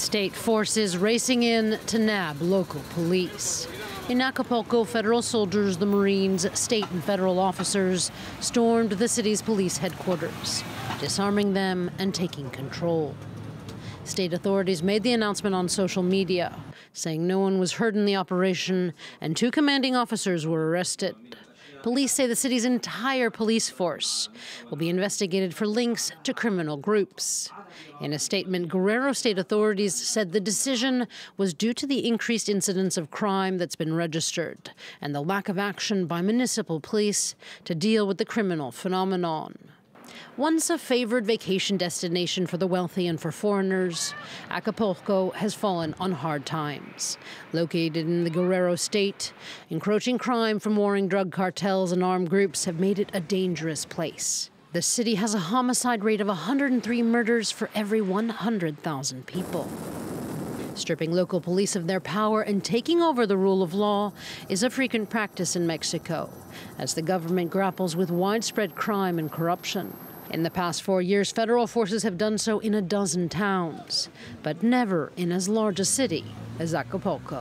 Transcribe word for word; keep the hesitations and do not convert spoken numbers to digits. State forces racing in to nab local police. In Acapulco, federal soldiers, the Marines, state and federal officers stormed the city's police headquarters, disarming them and taking control. State authorities made the announcement on social media, saying no one was hurt in the operation and two commanding officers were arrested. Police say the city's entire police force will be investigated for links to criminal groups. In a statement, Guerrero state authorities said the decision was due to the increased incidence of crime that's been registered and the lack of action by municipal police to deal with the criminal phenomenon. Once a favored vacation destination for the wealthy and for foreigners, Acapulco has fallen on hard times. Located in the Guerrero state, encroaching crime from warring drug cartels and armed groups have made it a dangerous place. The city has a homicide rate of one hundred three murders for every one hundred thousand people. Stripping local police of their power and taking over the rule of law is a frequent practice in Mexico, as the government grapples with widespread crime and corruption. In the past four years, federal forces have done so in a dozen towns, but never in as large a city as Acapulco.